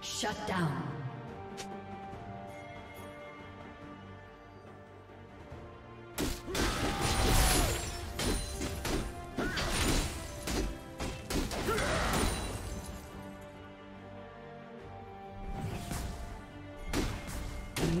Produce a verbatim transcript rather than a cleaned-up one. Shut down. Blue